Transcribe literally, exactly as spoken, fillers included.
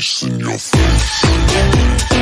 face in your face.